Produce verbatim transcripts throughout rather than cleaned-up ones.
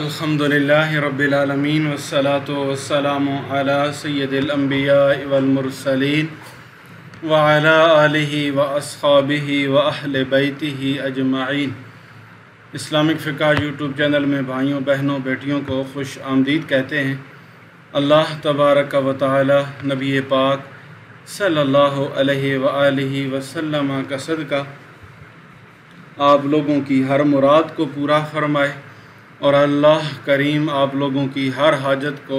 अल्हम्दुलिल्लाहि रब्बिल आलमीन वस्सलातु वस्सलामु अला सय्यदिल अंबियाइ वल मुरसलीन व अला आलिहि व अस्हाबिहि व अहले बैतिहि अजमाइन। इस्लामिक फ़िक़ा यूट्यूब चैनल में भाइयों बहनों बेटियों को खुश आमदीद कहते हैं। अल्लाह तबारक व तआला नबी पाक सल्लल्लाहु अलैहि व आलिहि वसल्लम का सदका आप लोगों की हर मुराद को पूरा फरमाए और अल्लाह करीम आप लोगों की हर हाजत को,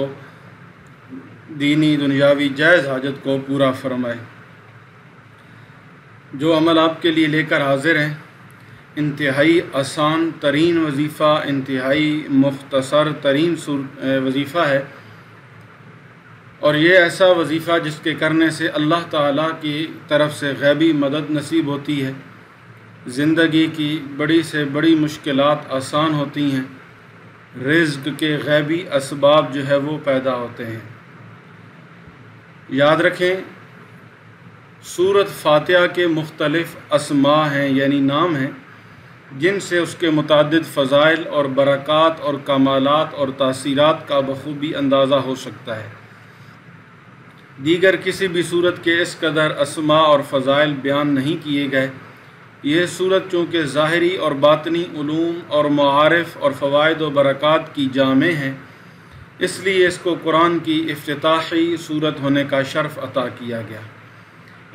दीनी दुनियावी जायज़ हाजत को पूरा फरमाए। जो अमल आपके लिए लेकर हाजिर हैं, इंतहाई आसान तरीन वजीफ़ा, इंतहाई मुख्तसर तरीन वजीफ़ा है और ये ऐसा वजीफ़ा जिसके करने से अल्लाह ताला की तरफ से गैबी मदद नसीब होती है। ज़िंदगी की बड़ी से बड़ी मुश्किलात आसान होती हैं, रिज़्क़ के गैबी असबाब जो है वो पैदा होते हैं। याद रखें, सूरत फातिहा के मुख्तलिफ़ अस्मा हैं यानी नाम हैं जिनसे उसके मुतादिद फ़ज़ाइल और बरक़ात और कमालात और तासीरात का बखूबी अंदाज़ा हो सकता है। दीगर किसी भी सूरत के इस कदर अस्मा और फ़ज़ाइल बयान नहीं किए गए। यह सूरत चूँकि ज़ाहरी और बातनी उलूम और माआरिफ़ और फ़वाइद व बरक़ात की जामे है, इसलिए इसको कुरान की इफ्तिताही सूरत होने का शर्फ़ अता किया गया।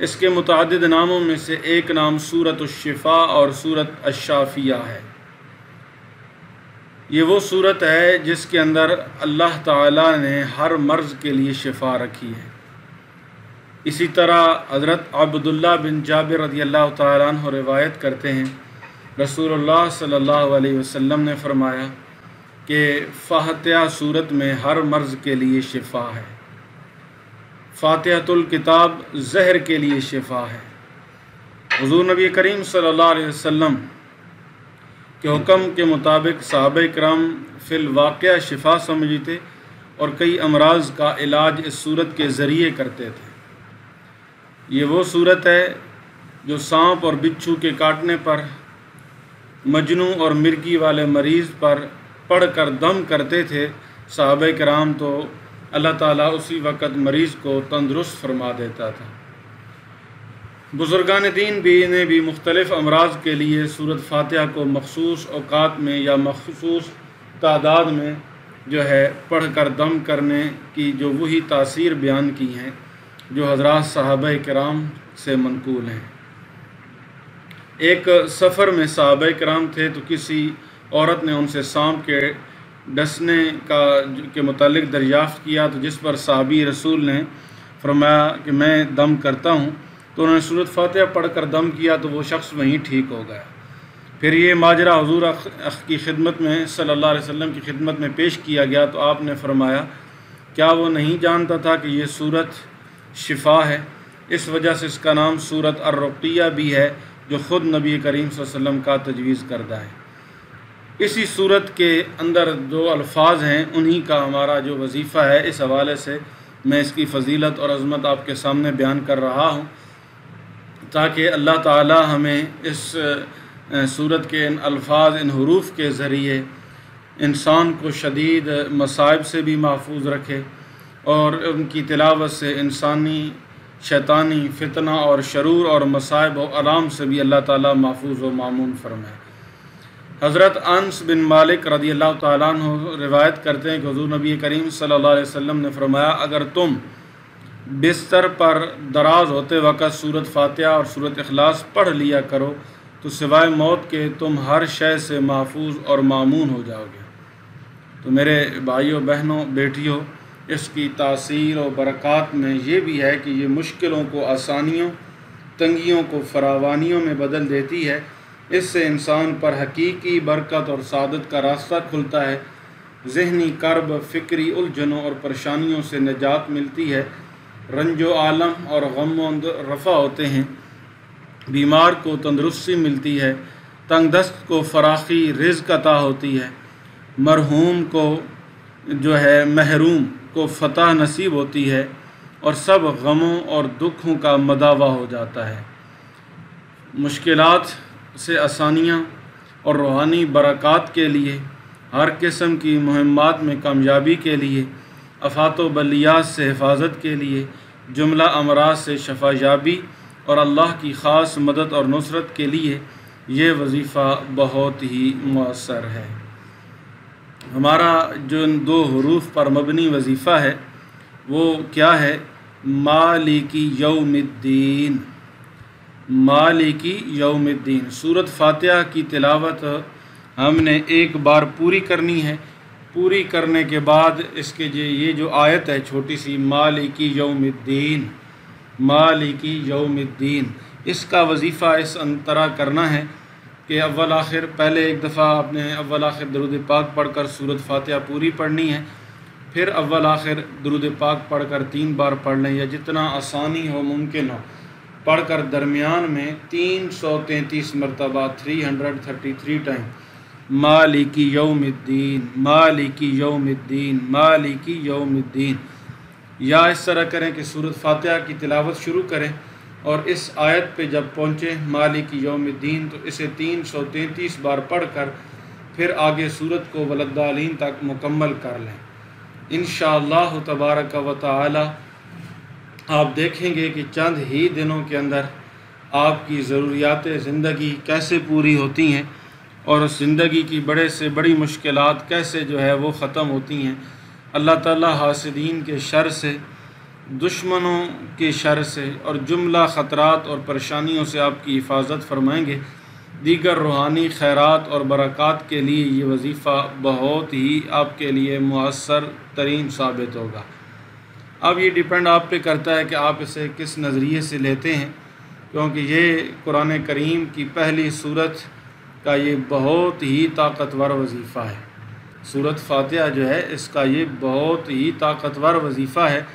इसके मुतादिद नामों में से एक नाम सूरत शिफ़ा और सूरत अशाफिया है। ये वो सूरत है जिसके अंदर अल्लाह ताला ने हर मर्ज़ के लिए शिफ़ा रखी है। इसी तरह हज़रत अब्दुल्लाह बिन जाबिर रदियल्लाहु तआला अन्हु रिवायत करते हैं, रसूलुल्लाह सल्लल्लाहु अलैहि वसल्लम ने फरमाया कि फातिहा सूरत में हर मर्ज़ के लिए शिफ़ा है। फातिहातुल किताब जहर के लिए शिफ़ा है। हुज़ूर नबी करीम सल्लल्लाहु अलैहि वसल्लम के हुक्म के मुताबिक सहाबा-ए-किराम फ़िल वाक़िया शिफ़ा समझते और कई अमराज का इलाज इस सूरत के ज़रिए करते थे। ये वो सूरत है जो सांप और बिच्छू के काटने पर, मजनू और मिर्गी वाले मरीज़ पर पढ़ कर दम करते थे सहाबा किराम, तो अल्लाह ताला उसी वक़्त मरीज़ को तंदुरुस्त फरमा देता था। बुज़ुर्गान दीन भी ने भी मुख्तलिफ़ अमराज के लिए सूरत फातिहा को मखसूस औक़ात में या मखसूस तादाद में जो है पढ़ कर दम करने की जो वही तासीर बयान की हैं जो हज़रात सहाबा किराम से मनकूल हैं। एक सफ़र में सहाबा किराम थे तो किसी औरत ने उनसे सांप के डसने का के मुतालिक दरियाफ़्त किया, तो जिस पर सहाबी रसूल ने फरमाया कि मैं दम करता हूँ, तो उन्होंने सूरत फातिहा पढ़ कर दम किया तो वो शख्स वहीं ठीक हो गया। फिर ये माजरा हुजूर अख की खिदमत में सल्लल्लाहु अलैहि वसल्लम की खिदमत में पेश किया गया, तो आपने फरमाया क्या वो नहीं जानता था कि ये सूरत शिफ़ा है, इस वजह से इसका नाम सूरत अर्रक़िया भी है जो ख़ुद नबी करीम सल्लल्लाहु अलैहि वसल्लम का तजवीज़ करदा है। इसी सूरत के अंदर दो अल्फाज हैं, उन्हीं का हमारा जो वजीफ़ा है, इस हवाले से मैं इसकी फ़जीलत और अज़मत आपके सामने बयान कर रहा हूँ ताकि अल्लाह ताला हमें इस सूरत के इन अल्फाज, इन हरूफ के ज़रिए इंसान को शदीद मसाइब से भी महफूज रखे और उनकी तिलावत से इंसानी, शैतानी फितना और शरूर और मसाइब व आराम से भी अल्लाह ताला महफूज व मामून फरमाए। हज़रत अनस बिन मालिक रदियल्लाहु ताला अन्हु रिवायत करते हैं कि हुज़ूर नबी करीम सल्लल्लाहु अलैहि वसल्लम ने फरमाया, अगर तुम बिस्तर पर दराज होते वक़्त सूरत फातिहा और सूरत इखलास पढ़ लिया करो तो सिवाय मौत के तुम हर शय से महफूज और मामून हो जाओगे। तो मेरे भाइयों बहनों बेटियों, इसकी तासीर और बरक़ात में ये भी है कि ये मुश्किलों को आसानियों, तंगियों को फरावानियों में बदल देती है। इससे इंसान पर हकीकी बरकत और सादत का रास्ता खुलता है, ज़हनी कर्ब, फ़िक्री उलझनों और परेशानियों से निजात मिलती है, रंजो आलम और गम रफ़ा होते हैं, बीमार को तंदरुस्ती मिलती है, तंगदस्त को फराखी रिज़्क़ अता होती है, मरहूम को जो है महरूम को फतह नसीब होती है और सब गमों और दुखों का मदावा हो जाता है। मुश्किलात से आसानियाँ और रूहानी बरक़ात के लिए हर किस्म की मुहिम्मात में कामयाबी के लिए, आफात व बलियात से हिफाजत के लिए, जुमला अमराज से शफायाबी और अल्लाह की ख़ास मदद और नुसरत के लिए ये वजीफ़ा बहुत ही मौसर है। हमारा जो इन दो हरूफ पर मबनी वजीफ़ा है वो क्या है? मालिकी यौमिद्दीन। मालिकी यौमिद्दीन। सूरत फातिहा की तिलावत हमने एक बार पूरी करनी है। पूरी करने के बाद इसके जो ये जो आयत है छोटी सी, मालिकी यौमिद्दीन, मालिकी यौमिद्दीन, इसका वजीफ़ा इस तरह करना है कि अव्वल आखिर पहले एक दफ़ा आपने अव्वल आखिर दरूद पाक पढ़ कर सूरत फातिहा पूरी पढ़नी है। फिर अव्वल आखिर दरूद पाक पढ़ कर तीन बार पढ़ लें या जितना आसानी हो मुमकिन हो पढ़ कर दरमियान में तीन सौ तैंतीस मरतबा three hundred thirty three time मालिकी यौमिद्दीन, मालिकी यौमिद्दीन, मालिकी यौमिद्दीन। या इस तरह करें कि सूरत फातिहा की तिलावत शुरू करें और इस आयत पे जब पहुँचें मालिकी यौमिद्दीन तो इसे तीन सौ तैंतीस बार पढ़ कर फिर आगे सूरत को वलद्दालीन तक मुकम्मल कर लें। इंशाअल्लाह तबारक व तआला आप देखेंगे कि चंद ही दिनों के अंदर आपकी ज़रूरियात ज़िंदगी कैसे पूरी होती हैं और उस ज़िंदगी की बड़े से बड़ी मुश्किलात कैसे जो है वो ख़त्म होती हैं। अल्लाह ताला हासिदीन के शर से, दुश्मनों के शर से और जुमला ख़तरात और परेशानियों से आपकी हिफाजत फरमाएंगे। दीगर रूहानी खैरात और बरक़ात के लिए ये वजीफ़ा बहुत ही आपके लिए मुअस्सर तरीन साबित होगा। अब ये डिपेंड आप पे करता है कि आप इसे किस नज़रिए से लेते हैं, क्योंकि ये कुरान करीम की पहली सूरत का ये बहुत ही ताकतवर वजीफ़ा है। सूरत फातिहा जो है इसका ये बहुत ही ताकतवर वजीफ़ा है।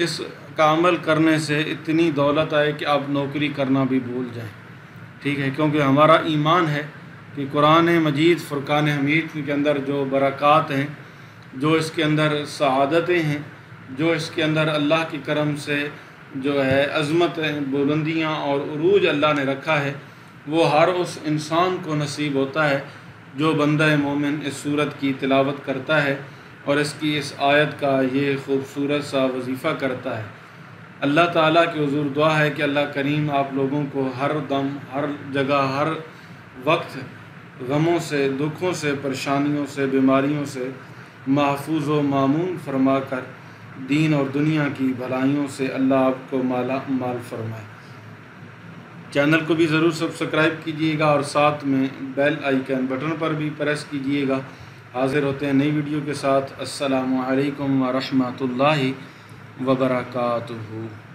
इसका अमल करने से इतनी दौलत आए कि आप नौकरी करना भी भूल जाएं, ठीक है, क्योंकि हमारा ईमान है कि कुरान मजीद फुरकान हमीद के अंदर जो बरक़ात हैं, जो इसके अंदर सआदतें हैं, जो इसके अंदर अल्लाह के करम से जो है अज़मत बुलंदियाँ और उरूज अल्लाह ने रखा है, वो हर उस इंसान को नसीब होता है जो बंदा मोमिन इस सूरत की तिलावत करता है और इसकी इस आयत का ये ख़ूबसूरत सा वजीफ़ा करता है। अल्लाह ताला के हुज़ूर दुआ है कि अल्लाह करीम आप लोगों को हर दम, हर जगह, हर वक्त गमों से, दुखों से, परेशानियों से, बीमारियों से महफूज व मामून फरमा कर दीन और दुनिया की भलाइयों से अल्लाह आपको माला माल फरमाए। चैनल को भी ज़रूर सब्सक्राइब कीजिएगा और साथ में बेल आइकन बटन पर भी प्रेस कीजिएगा। हाज़िर होते हैं नई वीडियो के साथ। अस्सलामु अलैकुम व रहमतुल्लाहि व बरकातुहू।